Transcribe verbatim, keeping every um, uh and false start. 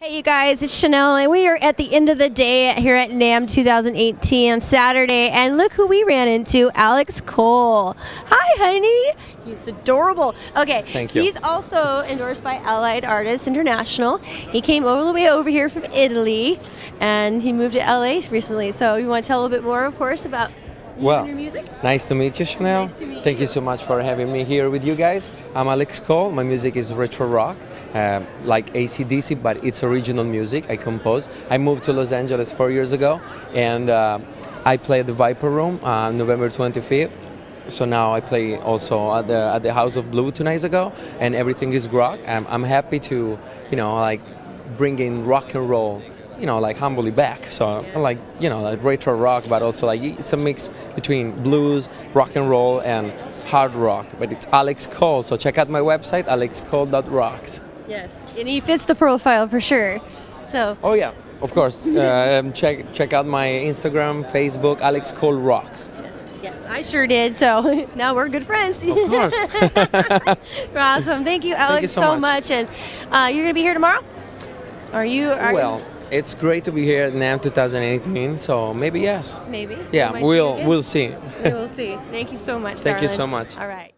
Hey you guys, it's Chanel and we are at the end of the day here at NAMM two thousand eighteen on Saturday, and look who we ran into, Alex Cole. Hi honey! He's adorable. Okay, thank you. He's also endorsed by Allied Artists International. He came all the way over here from Italy and he moved to L A recently, so you want to tell a little bit more, of course, about you well, and your music? Nice to meet you, Chanel. Nice to meet thank you. you so much for having me here with you guys. I'm Alex Cole, my music is retro rock. Uh, like A C D C, but it's original music I compose. I moved to Los Angeles four years ago and uh, I play at the Viper Room on uh, November twenty-fifth. So now I play also at the, at the House of Blue two nights ago, and everything is rock. I'm, I'm happy to, you know, like bring in rock and roll, you know, like humbly back. So yeah. like, you know, like retro rock, but also like it's a mix between blues, rock and roll and hard rock. But it's Alex Cole, so check out my website, alex cole dot rocks. Yes, and he fits the profile for sure. So. Oh yeah, of course. uh, check check out my Instagram, Facebook, Alex Cole Rocks. Yes, I sure did. So now we're good friends. Of course. We're awesome. Thank you, Alex, Thank you so, so much. much. And uh, you're gonna be here tomorrow? Are you? Are well, it's great to be here at NAMM two thousand eighteen. So maybe yes. Maybe. Yeah, we'll we'll see. We'll see. Thank you so much. Thank darling. you so much. All right.